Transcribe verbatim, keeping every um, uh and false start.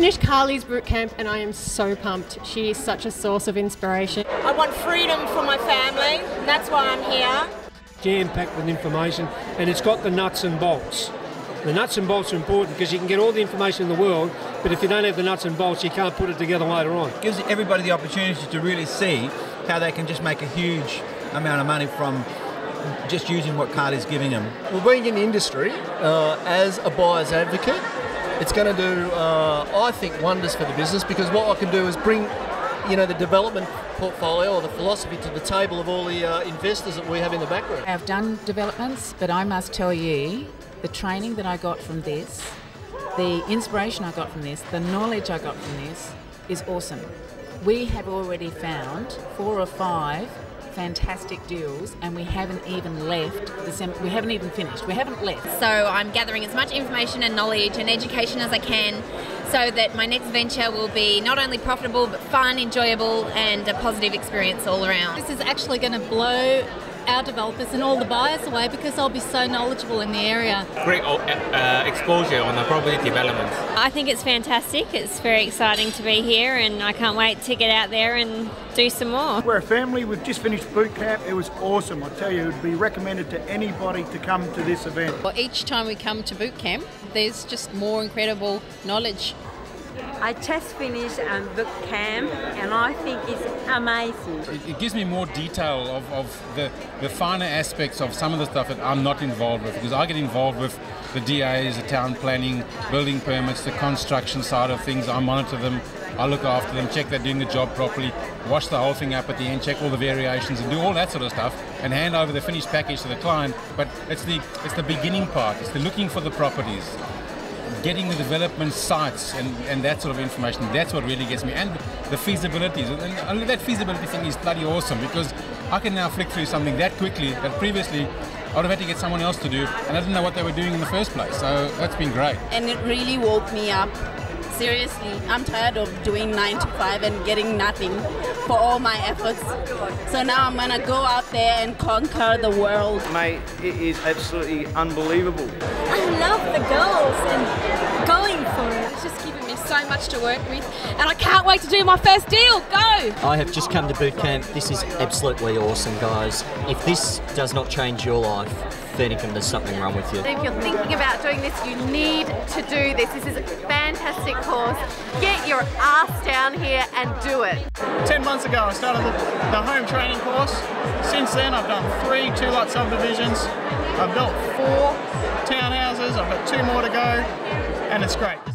finished Carly's boot camp and I am so pumped. She is such a source of inspiration. I want freedom for my family, and that's why I'm here. Jam-packed with information, and it's got the nuts and bolts. The nuts and bolts are important because you can get all the information in the world, but if you don't have the nuts and bolts, you can't put it together later on. It gives everybody the opportunity to really see how they can just make a huge amount of money from just using what Carly's giving them. Well, being in the industry, uh, as a buyer's advocate, it's going to do, uh, I think, wonders for the business, because what I can do is bring, you know, the development portfolio or the philosophy to the table of all the uh, investors that we have in the background. I've done developments, but I must tell you, the training that I got from this, the inspiration I got from this, the knowledge I got from this is awesome. We have already found four or five fantastic deals, and we haven't even left December. We haven't even finished. We haven't left. So I'm gathering as much information and knowledge and education as I can, so that my next venture will be not only profitable but fun, enjoyable, and a positive experience all around. This is actually going to blow our developers and all the buyers away, because I'll be so knowledgeable in the area. Great uh, exposure on the property development. I think it's fantastic. It's very exciting to be here, and I can't wait to get out there and do some more. We're a family. We've just finished boot camp. It was awesome. I tell you, it would be recommended to anybody to come to this event. Well, each time we come to boot camp, there's just more incredible knowledge. I just finished um, boot camp, and I think it's amazing. It, it gives me more detail of, of the, the finer aspects of some of the stuff that I'm not involved with, because I get involved with the D As, the town planning, building permits, the construction side of things. I monitor them, I look after them, check they're doing the job properly, wash the whole thing up at the end, check all the variations and do all that sort of stuff, and hand over the finished package to the client. But it's the, it's the beginning part, it's the looking for the properties, getting the development sites and, and that sort of information. That's what really gets me. And the feasibilities. And that feasibility thing is bloody awesome, because I can now flick through something that quickly that previously I would have had to get someone else to do, and I didn't know what they were doing in the first place. So that's been great. And it really woke me up. Seriously, I'm tired of doing nine to five and getting nothing for all my efforts. So now I'm going to go out there and conquer the world. Mate, it is absolutely unbelievable. I love the goals and going for it. It's just giving me so much to work with, and I can't wait to do my first deal. Go! I have just come to boot camp. This is absolutely awesome, guys. If this does not change your life, then there's something wrong with you. If you're thinking about doing this, you need to do this. This is a fantastic course. Get your ass down here and do it. Ten months ago, I started the, the home training course. Since then, I've done three two-lot subdivisions. I've built four townhouses. I've got two more to go, and it's great.